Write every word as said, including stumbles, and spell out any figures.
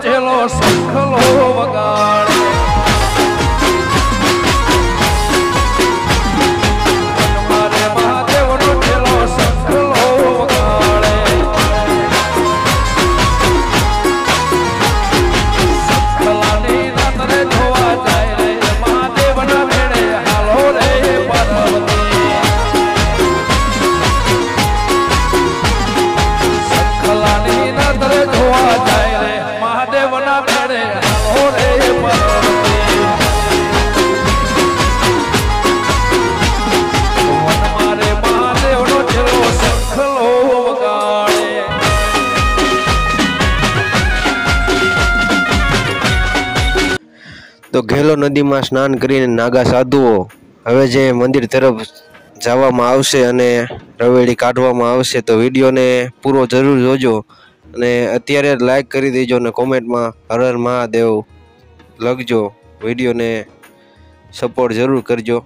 ચેલો સંખલો વગાડ તો ઘેલો નદીમાં સ્નાન કરીને નાગા સાધુઓ હવે જે મંદિર તરફ જવામાં આવશે અને રવેડી કાઢવામાં આવશે તો વિડીયોને પૂરો જરૂર જોજો અને અત્યારે લાઈક કરી દેજો અને કોમેન્ટમાં હર હર મહાદેવ લખજો વિડીયોને સપોર્ટ જરૂર કરજો।